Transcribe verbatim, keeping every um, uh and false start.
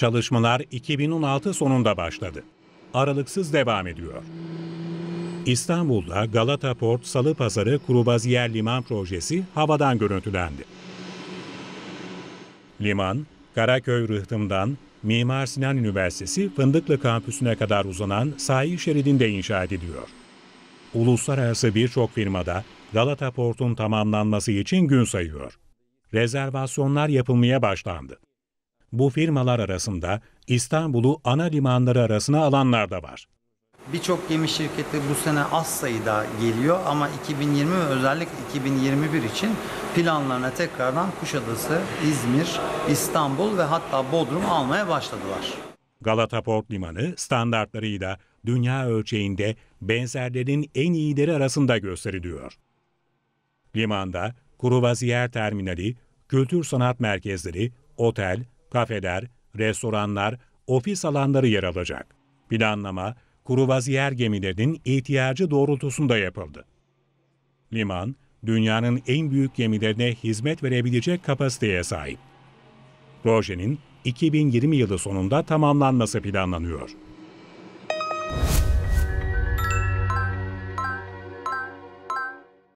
Çalışmalar iki bin on altı sonunda başladı. Aralıksız devam ediyor. İstanbul'da Galataport, Salıpazarı, Kuru Baziyer Liman projesi havadan görüntülendi. Liman, Karaköy rıhtımdan Mimar Sinan Üniversitesi Fındıklı kampüsüne kadar uzanan sahil şeridinde inşa ediliyor. Uluslararası birçok firmada Galataport'un tamamlanması için gün sayıyor. Rezervasyonlar yapılmaya başlandı. Bu firmalar arasında İstanbul'u ana limanları arasına alanlar da var. Birçok gemi şirketi bu sene az sayıda geliyor ama iki bin yirmi ve özellikle iki bin yirmi bir için planlarına tekrardan Kuşadası, İzmir, İstanbul ve hatta Bodrum almaya başladılar. Galataport Limanı standartlarıyla dünya ölçeğinde benzerlerin en iyileri arasında gösteriliyor. Limanda Kuru Baziyer Terminali, kültür sanat merkezleri, otel, kafeler, restoranlar, ofis alanları yer alacak. Planlama, Kuru Baziyer gemilerinin ihtiyacı doğrultusunda yapıldı. Liman, dünyanın en büyük gemilerine hizmet verebilecek kapasiteye sahip. Projenin iki bin yirmi yılı sonunda tamamlanması planlanıyor.